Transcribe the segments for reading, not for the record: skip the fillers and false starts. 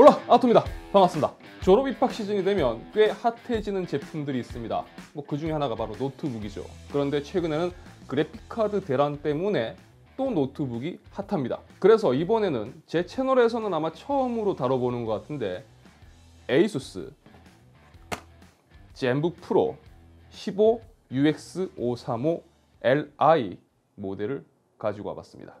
올라 아토입니다. 반갑습니다. 졸업 입학 시즌이 되면 꽤 핫해지는 제품들이 있습니다. 그 중에 하나가 바로 노트북이죠. 그런데 최근에는 그래픽카드 대란 때문에 또 노트북이 핫합니다. 그래서 이번에는 제 채널에서는 아마 처음으로 다뤄보는 것 같은데 ASUS ZenBook Pro 15 UX535LI 모델을 가지고 와봤습니다.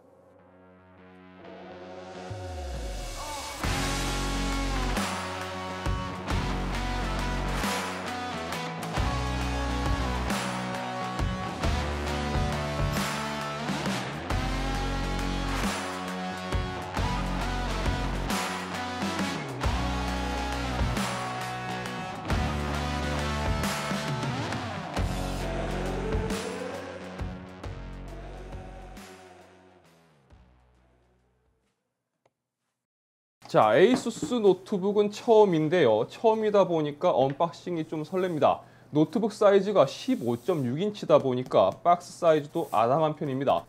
자, ASUS 노트북은 처음인데요. 처음이다 보니까 언박싱이 좀 설렙니다. 노트북 사이즈가 15.6인치다 보니까 박스 사이즈도 아담한 편입니다.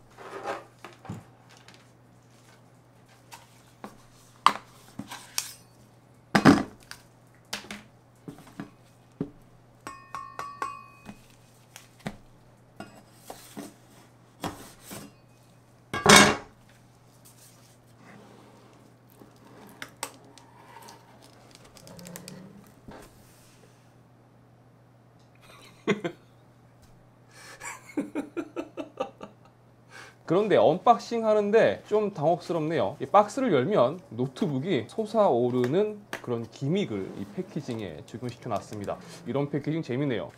그런데 언박싱 하는데 좀 당혹스럽네요. 이 박스를 열면 노트북이 솟아오르는 그런 기믹을 이 패키징에 적용시켜 놨습니다. 이런 패키징 재밌네요.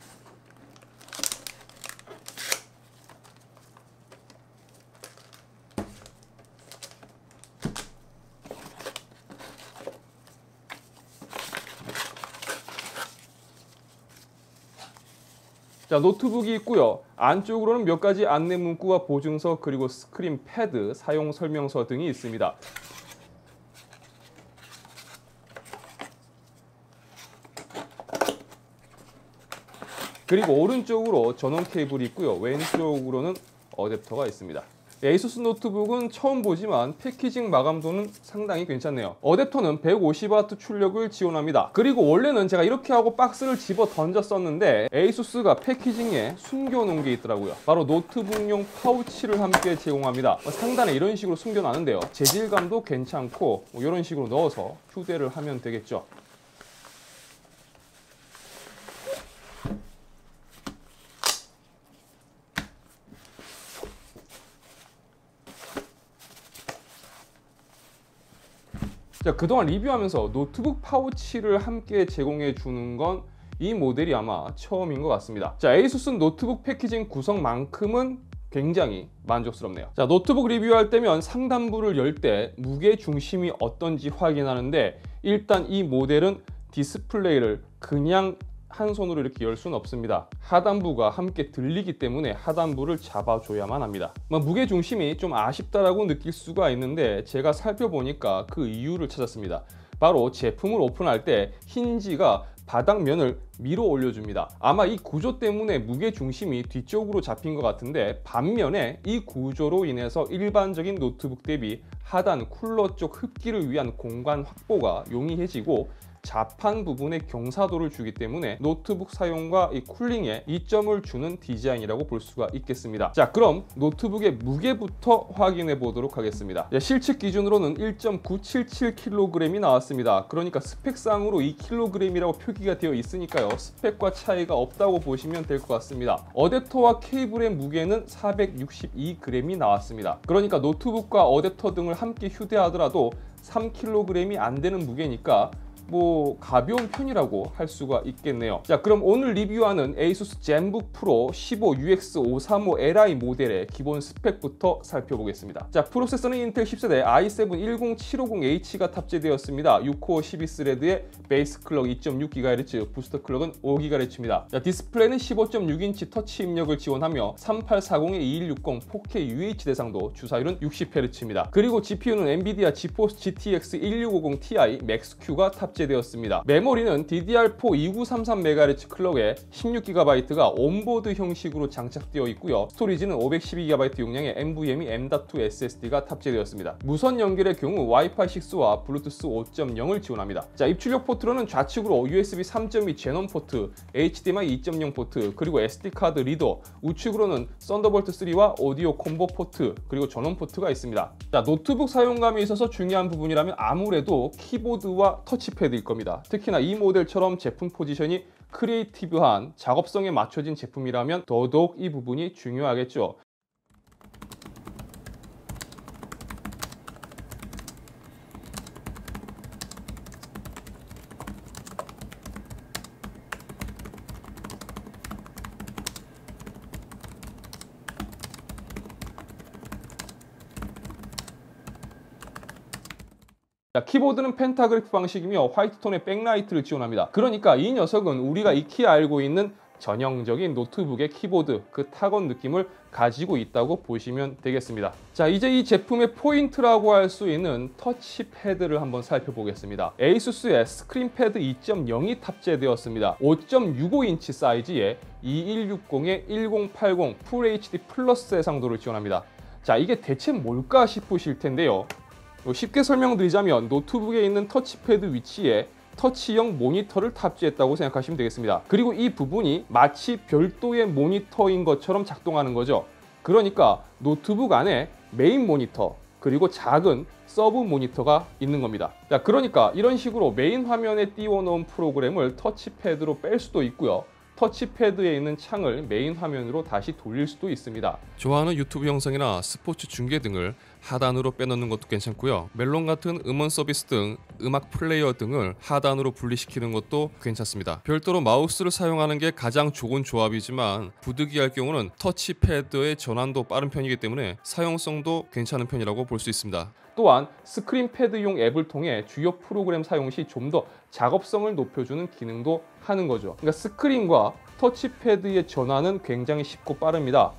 자, 노트북이 있고요. 안쪽으로는 몇 가지 안내 문구와 보증서, 그리고 스크린 패드, 사용 설명서 등이 있습니다. 그리고 오른쪽으로 전원 케이블이 있고요. 왼쪽으로는 어댑터가 있습니다. ASUS 노트북은 처음 보지만 패키징 마감도는 상당히 괜찮네요. 어댑터는 150W 출력을 지원합니다. 그리고 원래는 제가 이렇게 하고 박스를 집어 던졌었는데 ASUS가 패키징에 숨겨놓은 게 있더라고요. 바로 노트북용 파우치를 함께 제공합니다. 상단에 이런 식으로 숨겨놨는데요. 재질감도 괜찮고 이런 식으로 넣어서 휴대를 하면 되겠죠. 자, 그동안 리뷰하면서 노트북 파우치를 함께 제공해 주는 건 이 모델이 아마 처음인 것 같습니다. 자, ASUS 노트북 패키징 구성만큼은 굉장히 만족스럽네요. 자, 노트북 리뷰할 때면 상단부를 열 때 무게 중심이 어떤지 확인하는데 일단 이 모델은 디스플레이를 그냥 한 손으로 이렇게 열 수는 없습니다. 하단부가 함께 들리기 때문에 하단부를 잡아줘야만 합니다. 무게중심이 좀 아쉽다라고 느낄 수가 있는데 제가 살펴보니까 그 이유를 찾았습니다. 바로 제품을 오픈할 때 힌지가 바닥면을 밀어 올려줍니다. 아마 이 구조 때문에 무게중심이 뒤쪽으로 잡힌 것 같은데 반면에 이 구조로 인해서 일반적인 노트북 대비 하단 쿨러 쪽 흡기를 위한 공간 확보가 용이해지고 좌판 부분에 경사도를 주기 때문에 노트북 사용과 이 쿨링에 이점을 주는 디자인이라고 볼 수가 있겠습니다. 자, 그럼 노트북의 무게부터 확인해 보도록 하겠습니다. 실측 기준으로는 1.977kg이 나왔습니다. 그러니까 스펙상으로 2kg이라고 표기가 되어 있으니까요. 스펙과 차이가 없다고 보시면 될 것 같습니다. 어댑터와 케이블의 무게는 462g이 나왔습니다. 그러니까 노트북과 어댑터 등을 함께 휴대하더라도 3kg이 안 되는 무게니까 가벼운 편이라고 할 수가 있겠네요. 자, 그럼 오늘 리뷰하는 ASUS ZenBook Pro 15 UX535LI 모델의 기본 스펙부터 살펴보겠습니다. 자, 프로세서는 인텔 10세대 i7-10750H가 탑재되었습니다. 6코어 12스레드에 베이스 클럭 2.6GHz, 부스터 클럭은 5GHz입니다. 자, 디스플레이는 15.6인치 터치 입력을 지원하며 3840x2160 4K UH 대상도 주사율은 60Hz입니다. 그리고 GPU는 엔비디아 GeForce GTX 1650 Ti Max Q가 탑재되었습니다. 탑재되었습니다. 메모리는 DDR4 2933MHz 클럭에 16GB가 온보드 형식으로 장착되어 있고요. 스토리지는 512GB 용량의 NVMe M.2 SSD가 탑재되었습니다. 무선 연결의 경우 와이파이 6와 블루투스 5.0을 지원합니다. 자, 입출력 포트로는 좌측으로 USB 3.2 Gen2 포트, HDMI 2.0 포트, 그리고 SD카드 리더, 우측으로는 썬더볼트 3와 오디오 콤보 포트, 그리고 전원 포트가 있습니다. 자, 노트북 사용감에 있어서 중요한 부분이라면 아무래도 키보드와 터치패드일 겁니다. 특히나 이 모델처럼 제품 포지션이 크리에이티브한 작업성에 맞춰진 제품이라면 더더욱 이 부분이 중요하겠죠. 자, 키보드는 펜타그래프 방식이며 화이트톤의 백라이트를 지원합니다. 그러니까 이 녀석은 우리가 익히 알고 있는 전형적인 노트북의 키보드, 그 타건 느낌을 가지고 있다고 보시면 되겠습니다. 자, 이제 이 제품의 포인트라고 할 수 있는 터치패드를 한번 살펴보겠습니다. ASUS의 스크린패드 2.0이 탑재되었습니다. 5.65인치 사이즈에 2160x1080 FHD 플러스 해상도를 지원합니다. 자, 이게 대체 뭘까 싶으실 텐데요. 쉽게 설명드리자면 노트북에 있는 터치패드 위치에 터치형 모니터를 탑재했다고 생각하시면 되겠습니다. 그리고 이 부분이 마치 별도의 모니터인 것처럼 작동하는 거죠. 그러니까 노트북 안에 메인 모니터, 그리고 작은 서브 모니터가 있는 겁니다. 자, 그러니까 이런 식으로 메인 화면에 띄워놓은 프로그램을 터치패드로 뺄 수도 있고요. 터치패드에 있는 창을 메인 화면으로 다시 돌릴 수도 있습니다. 좋아하는 유튜브 영상이나 스포츠 중계 등을 하단으로 빼놓는 것도 괜찮고요. 멜론 같은 음원 서비스 등 음악 플레이어 등을 하단으로 분리시키는 것도 괜찮습니다. 별도로 마우스를 사용하는 게 가장 좋은 조합이지만 부득이할 경우는 터치패드의 전환도 빠른 편이기 때문에 사용성도 괜찮은 편이라고 볼 수 있습니다. 또한 스크린패드용 앱을 통해 주요 프로그램 사용 시 좀 더 작업성을 높여주는 기능도 하는 거죠. 그러니까 스크린과 터치패드의 전환은 굉장히 쉽고 빠릅니다.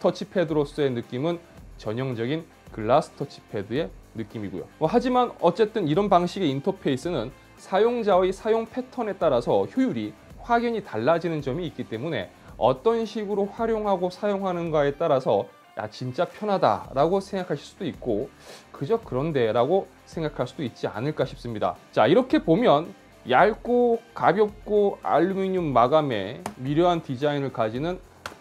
터치패드로서의 느낌은 전형적인 글라스 터치패드의 느낌이고요. 하지만 어쨌든 이런 방식의 인터페이스는 사용자의 사용 패턴에 따라서 효율이 확연히 달라지는 점이 있기 때문에 어떤 식으로 활용하고 사용하는가에 따라서 야, 진짜 편하다라고 생각하실 수도 있고 그저 그런데 라고 생각할 수도 있지 않을까 싶습니다. 자, 이렇게 보면 얇고 가볍고 알루미늄 마감에 미려한 디자인을 가지는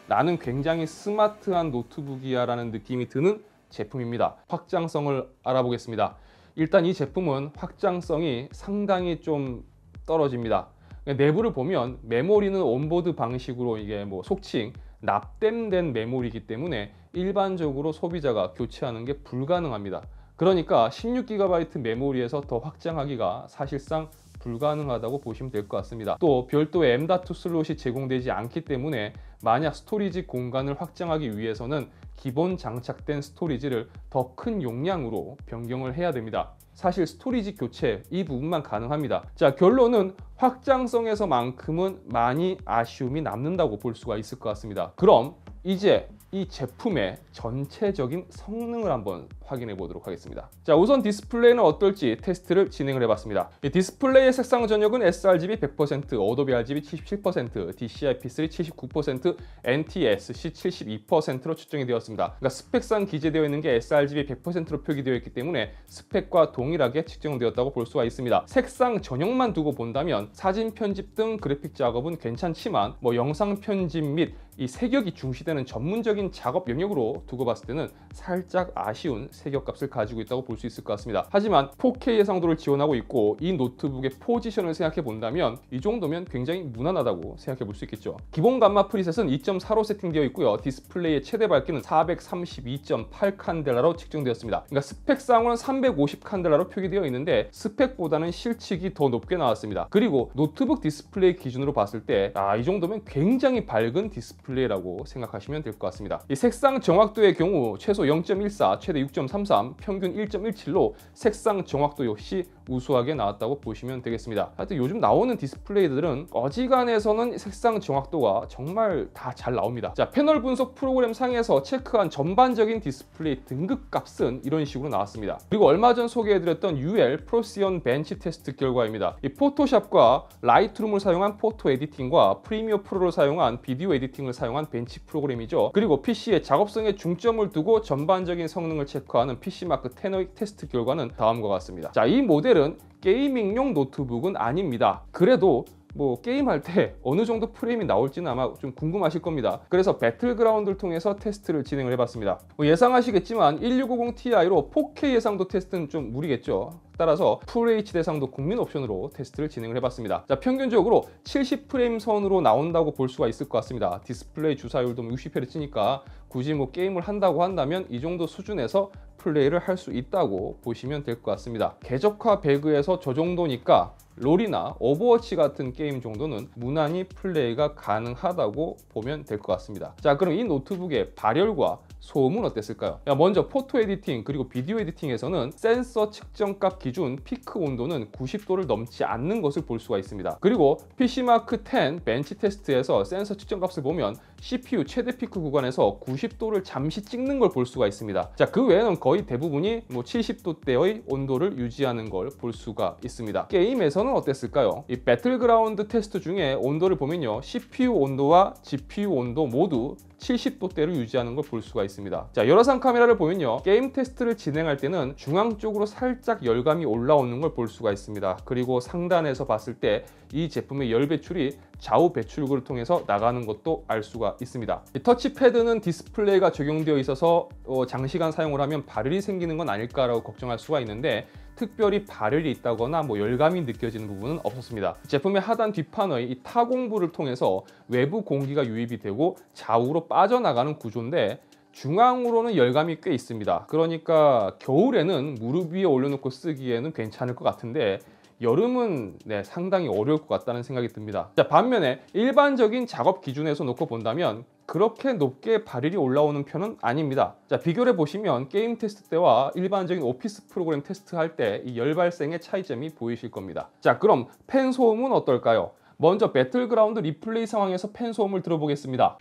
나는 굉장히 스마트한 노트북이야 라는 느낌이 드는 제품입니다. 확장성을 알아보겠습니다. 일단 이 제품은 확장성이 상당히 좀 떨어집니다. 내부를 보면 메모리는 온보드 방식으로 이게 속칭 납땜된 메모리이기 때문에 일반적으로 소비자가 교체하는 게 불가능합니다. 그러니까 16GB 메모리에서 더 확장하기가 사실상 불가능하다고 보시면 될 것 같습니다. 또 별도의 M.2 슬롯이 제공되지 않기 때문에 만약 스토리지 공간을 확장하기 위해서는 기본 장착된 스토리지를 더 큰 용량으로 변경을 해야 됩니다. 사실 스토리지 교체 이 부분만 가능합니다. 자, 결론은 확장성에서만큼은 많이 아쉬움이 남는다고 볼 수가 있을 것 같습니다. 그럼 이제 이 제품의 전체적인 성능을 한번 확인해 보도록 하겠습니다. 자, 우선 디스플레이는 어떨지 테스트를 진행을 해봤습니다. 디스플레이의 색상 전역은 sRGB 100%, Adobe RGB 77%, DCI-P3 79%, NTSC 72%로 측정이 되었습니다. 그러니까 스펙상 기재되어 있는 게 sRGB 100%로 표기되어 있기 때문에 스펙과 동일하게 측정되었다고 볼 수가 있습니다. 색상 전역만 두고 본다면 사진 편집 등 그래픽 작업은 괜찮지만 영상 편집 및 이 색역이 중시되는 전문적인 작업 영역으로 두고 봤을 때는 살짝 아쉬운 색역값을 가지고 있다고 볼 수 있을 것 같습니다. 하지만 4K 해상도를 지원하고 있고 이 노트북의 포지션을 생각해 본다면 이 정도면 굉장히 무난하다고 생각해 볼 수 있겠죠. 기본 감마 프리셋은 2.4로 세팅되어 있고요. 디스플레이의 최대 밝기는 432.8 칸델라로 측정되었습니다. 그러니까 스펙상으로는 350 칸델라로 표기되어 있는데 스펙보다는 실측이 더 높게 나왔습니다. 그리고 노트북 디스플레이 기준으로 봤을 때 이 정도면 굉장히 밝은 디스플레이라고 생각하시면 될 것 같습니다. 이 색상 정확도의 경우 최소 0.14, 최대 6.33, 평균 1.17로 색상 정확도 역시 우수하게 나왔다고 보시면 되겠습니다. 하여튼 요즘 나오는 디스플레이들은 어지간해서는 색상 정확도가 정말 다 잘 나옵니다. 자, 패널 분석 프로그램 상에서 체크한 전반적인 디스플레이 등급값은 이런 식으로 나왔습니다. 그리고 얼마 전 소개해드렸던 UL Procyon 벤치 테스트 결과입니다. 이 포토샵과 라이트룸을 사용한 포토 에디팅과 프리미어 프로를 사용한 비디오 에디팅을 사용한 벤치 프로그램이죠. 그리고 PC의 작업성에 중점을 두고 전반적인 성능을 체크하는 PC마크 10 테스트 결과는 다음과 같습니다. 자, 이 모델은 게이밍용 노트북은 아닙니다. 그래도 뭐 게임할 때 어느 정도 프레임이 나올지는 아마 좀 궁금하실 겁니다. 그래서 배틀그라운드를 통해서 테스트를 진행을 해봤습니다. 뭐 예상하시겠지만 1650 Ti로 4K 해상도 테스트는 좀 무리겠죠. 따라서 FHD 해상도 국민 옵션으로 테스트를 진행을 해봤습니다. 자, 평균적으로 70프레임 선으로 나온다고 볼 수가 있을 것 같습니다. 디스플레이 주사율도 60Hz니까 굳이 뭐 게임을 한다고 한다면 이 정도 수준에서 플레이를 할 수 있다고 보시면 될 것 같습니다. 궤적화 배그에서 저 정도니까 롤이나 오버워치 같은 게임 정도는 무난히 플레이가 가능하다고 보면 될 것 같습니다. 자, 그럼 이 노트북의 발열과 소음은 어땠을까요? 먼저 포토 에디팅 그리고 비디오 에디팅에서는 센서 측정값 기준 피크 온도는 90도를 넘지 않는 것을 볼 수가 있습니다. 그리고 PC마크 10 벤치 테스트에서 센서 측정값을 보면 CPU 최대 피크 구간에서 90도를 잠시 찍는 걸 볼 수가 있습니다. 자, 그 외에는 거의 대부분이 뭐 70도대의 온도를 유지하는 걸 볼 수가 있습니다. 게임에서는 어땠을까요? 이 배틀그라운드 테스트 중에 온도를 보면요, CPU 온도와 GPU 온도 모두 70도대를 유지하는 걸 볼 수가 있습니다. 자, 열화상 카메라를 보면요, 게임 테스트를 진행할 때는 중앙 쪽으로 살짝 열감이 올라오는 걸 볼 수가 있습니다. 그리고 상단에서 봤을 때 이 제품의 열 배출이 좌우 배출구를 통해서 나가는 것도 알 수가 있습니다. 이 터치패드는 디스플레이가 적용되어 있어서 장시간 사용을 하면 발열이 생기는 건 아닐까라고 걱정할 수가 있는데, 특별히 발열이 있다거나 뭐 열감이 느껴지는 부분은 없었습니다. 제품의 하단 뒷판의 이 타공부를 통해서 외부 공기가 유입이 되고 좌우로 빠져나가는 구조인데, 중앙으로는 열감이 꽤 있습니다. 그러니까 겨울에는 무릎 위에 올려놓고 쓰기에는 괜찮을 것 같은데 여름은 상당히 어려울 것 같다는 생각이 듭니다. 자, 반면에 일반적인 작업 기준에서 놓고 본다면 그렇게 높게 발열이 올라오는 편은 아닙니다. 자, 비교를 보시면 게임 테스트 때와 일반적인 오피스 프로그램 테스트할 때 이 열 발생의 차이점이 보이실 겁니다. 자, 그럼 팬 소음은 어떨까요? 먼저 배틀그라운드 리플레이 상황에서 팬 소음을 들어보겠습니다.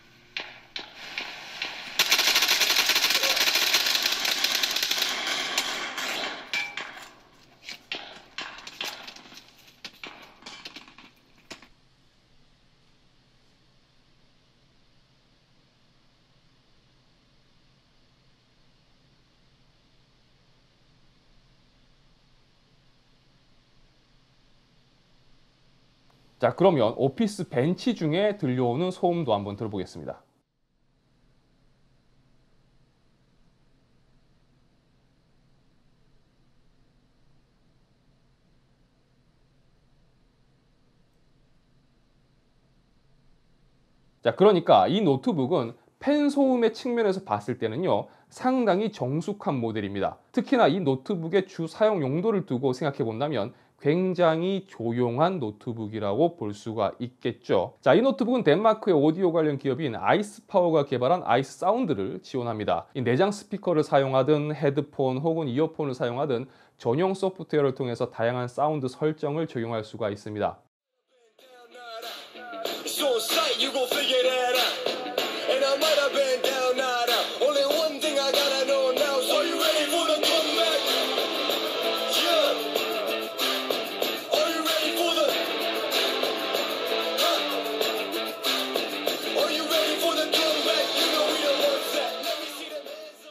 자, 그러면 오피스 벤치 중에 들려오는 소음도 한번 들어보겠습니다. 자, 그러니까 이 노트북은 팬 소음의 측면에서 봤을 때는요, 상당히 정숙한 모델입니다. 특히나 이 노트북의 주 사용 용도를 두고 생각해 본다면 굉장히 조용한 노트북이라고 볼 수가 있겠죠. 자, 이 노트북은 덴마크의 오디오 관련 기업인 아이스파워가 개발한 아이스 사운드를 지원합니다. 이 내장 스피커를 사용하든 헤드폰 혹은 이어폰을 사용하든 전용 소프트웨어를 통해서 다양한 사운드 설정을 적용할 수가 있습니다.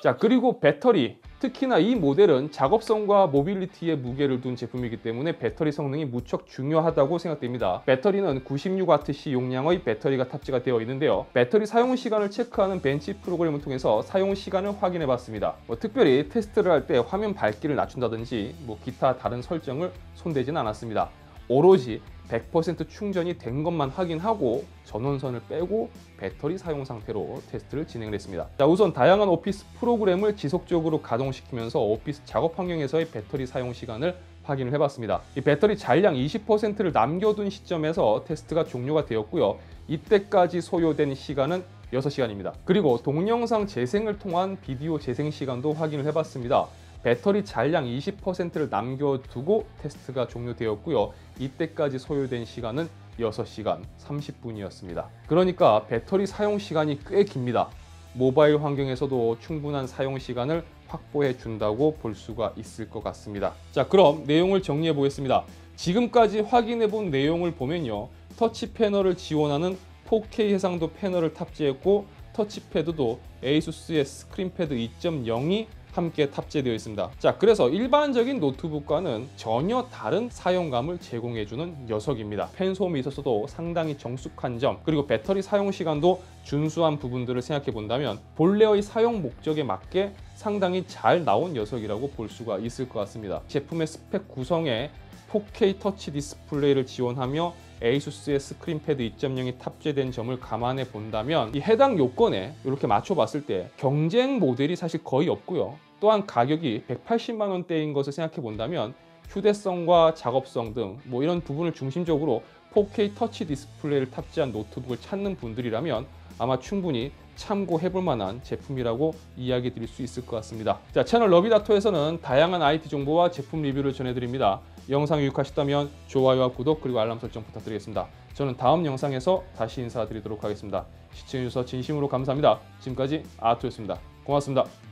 자, 그리고 배터리, 특히나 이 모델은 작업성과 모빌리티에 무게를 둔 제품이기 때문에 배터리 성능이 무척 중요하다고 생각됩니다. 배터리는 96Wh 용량의 배터리가 탑재가 되어 있는데요, 배터리 사용 시간을 체크하는 벤치 프로그램을 통해서 사용 시간을 확인해 봤습니다. 뭐 특별히 테스트를 할 때 화면 밝기를 낮춘다든지 뭐 기타 다른 설정을 손대진 않았습니다. 오로지 100% 충전이 된 것만 확인하고 전원선을 빼고 배터리 사용 상태로 테스트를 진행을 했습니다. 자, 우선 다양한 오피스 프로그램을 지속적으로 가동시키면서 오피스 작업 환경에서의 배터리 사용 시간을 확인을 해봤습니다. 이 배터리 잔량 20%를 남겨둔 시점에서 테스트가 종료가 되었고요, 이때까지 소요된 시간은 6시간입니다. 그리고 동영상 재생을 통한 비디오 재생 시간도 확인을 해봤습니다. 배터리 잔량 20%를 남겨두고 테스트가 종료되었고요. 이때까지 소요된 시간은 6시간 30분이었습니다. 그러니까 배터리 사용 시간이 꽤 깁니다. 모바일 환경에서도 충분한 사용 시간을 확보해 준다고 볼 수가 있을 것 같습니다. 자, 그럼 내용을 정리해 보겠습니다. 지금까지 확인해 본 내용을 보면요, 터치 패널을 지원하는 4K 해상도 패널을 탑재했고, 터치패드도 ASUS의 스크린패드 2.0이 함께 탑재되어 있습니다. 자, 그래서 일반적인 노트북과는 전혀 다른 사용감을 제공해주는 녀석입니다. 펜 소음이 있어서도 상당히 정숙한 점, 그리고 배터리 사용 시간도 준수한 부분들을 생각해 본다면 본래의 사용 목적에 맞게 상당히 잘 나온 녀석이라고 볼 수가 있을 것 같습니다. 제품의 스펙 구성에 4K 터치 디스플레이를 지원하며 ASUS의 스크린패드 2.0이 탑재된 점을 감안해 본다면 이 해당 요건에 이렇게 맞춰봤을 때 경쟁 모델이 사실 거의 없고요. 또한 가격이 180만 원대인 것을 생각해 본다면 휴대성과 작업성 등 뭐 이런 부분을 중심적으로 4K 터치 디스플레이를 탑재한 노트북을 찾는 분들이라면 아마 충분히 참고해볼 만한 제품이라고 이야기 드릴 수 있을 것 같습니다. 자, 채널 러비다토에서는 다양한 IT 정보와 제품 리뷰를 전해드립니다. 영상이 유익하셨다면 좋아요와 구독 그리고 알람 설정 부탁드리겠습니다. 저는 다음 영상에서 다시 인사드리도록 하겠습니다. 시청해주셔서 진심으로 감사합니다. 지금까지 아토였습니다. 고맙습니다.